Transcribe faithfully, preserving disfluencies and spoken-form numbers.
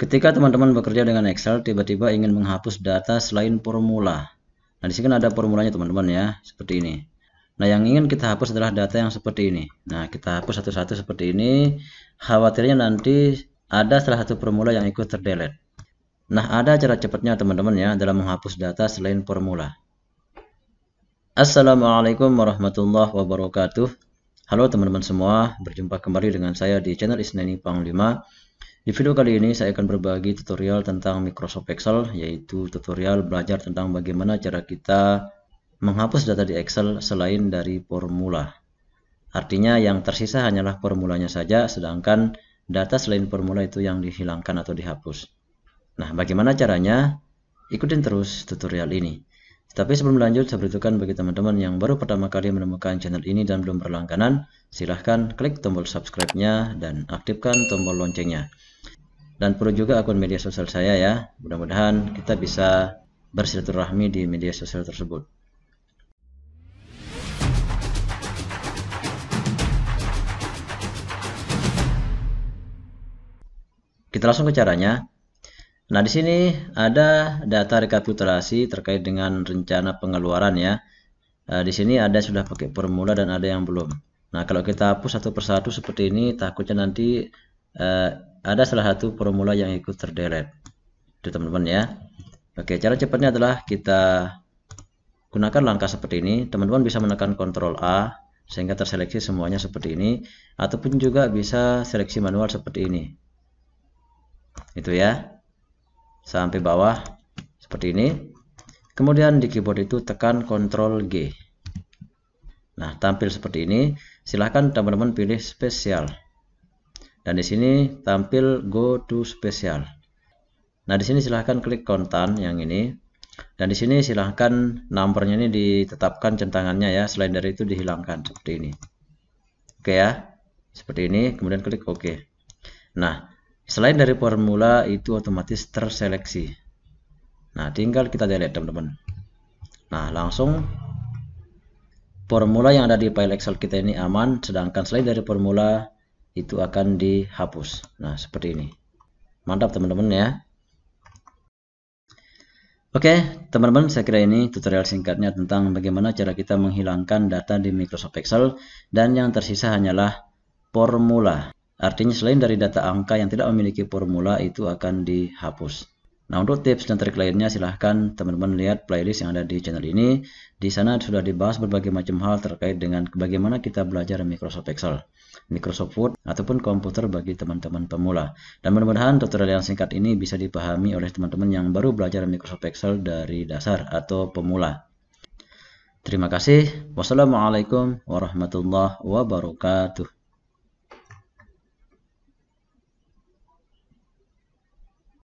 Ketika teman-teman bekerja dengan Excel, tiba-tiba ingin menghapus data selain formula. Nah, di sini kan ada formulanya teman-teman ya, seperti ini. Nah, yang ingin kita hapus adalah data yang seperti ini. Nah, kita hapus satu-satu seperti ini. Khawatirnya nanti ada salah satu formula yang ikut terdelete. Nah, ada cara cepatnya teman-teman ya dalam menghapus data selain formula. Assalamualaikum warahmatullahi wabarakatuh. Halo teman-teman semua, berjumpa kembali dengan saya di channel Isnani Panglima. Di video kali ini saya akan berbagi tutorial tentang Microsoft Excel, yaitu tutorial belajar tentang bagaimana cara kita menghapus data di Excel selain dari formula. Artinya yang tersisa hanyalah formulanya saja, sedangkan data selain formula itu yang dihilangkan atau dihapus. Nah, bagaimana caranya? Ikutin terus tutorial ini. Tapi sebelum lanjut, saya beritahukan bagi teman-teman yang baru pertama kali menemukan channel ini dan belum berlangganan, silahkan klik tombol subscribe-nya dan aktifkan tombol loncengnya. Dan perlu juga akun media sosial saya ya. Mudah-mudahan kita bisa bersilaturahmi di media sosial tersebut. Kita langsung ke caranya. Nah, di sini ada data rekapitulasi terkait dengan rencana pengeluaran ya. E, di sini ada sudah pakai formula dan ada yang belum. Nah, kalau kita hapus satu persatu seperti ini, takutnya nanti e, ada salah satu formula yang ikut terdelete itu teman-teman ya. Oke, cara cepatnya adalah kita gunakan langkah seperti ini. Teman-teman bisa menekan kontrol A sehingga terseleksi semuanya seperti ini, ataupun juga bisa seleksi manual seperti ini itu ya, sampai bawah seperti ini. Kemudian di keyboard itu tekan kontrol G. Nah, tampil seperti ini. Silahkan teman-teman pilih spesial. Dan di sini tampil go to spesial. Nah, di sini silahkan klik kontan yang ini. Dan di sini silahkan nomornya ini ditetapkan centangannya ya. Selain dari itu dihilangkan seperti ini. Oke ya, seperti ini. Kemudian klik OK. Nah, selain dari formula itu otomatis terseleksi. Nah, tinggal kita delete teman-teman. Nah, langsung formula yang ada di file Excel kita ini aman, sedangkan selain dari formula itu akan dihapus. Nah, seperti ini. Mantap teman-teman ya. Oke teman-teman, saya kira ini tutorial singkatnya tentang bagaimana cara kita menghilangkan data di Microsoft Excel dan yang tersisa hanyalah formula. Artinya selain dari data angka yang tidak memiliki formula itu akan dihapus. Nah, untuk tips dan trik lainnya silahkan teman-teman lihat playlist yang ada di channel ini. Di sana sudah dibahas berbagai macam hal terkait dengan bagaimana kita belajar Microsoft Excel, Microsoft Word, ataupun komputer bagi teman-teman pemula. Dan mudah-mudahan tutorial yang singkat ini bisa dipahami oleh teman-teman yang baru belajar Microsoft Excel dari dasar atau pemula. Terima kasih. Wassalamualaikum warahmatullahi wabarakatuh.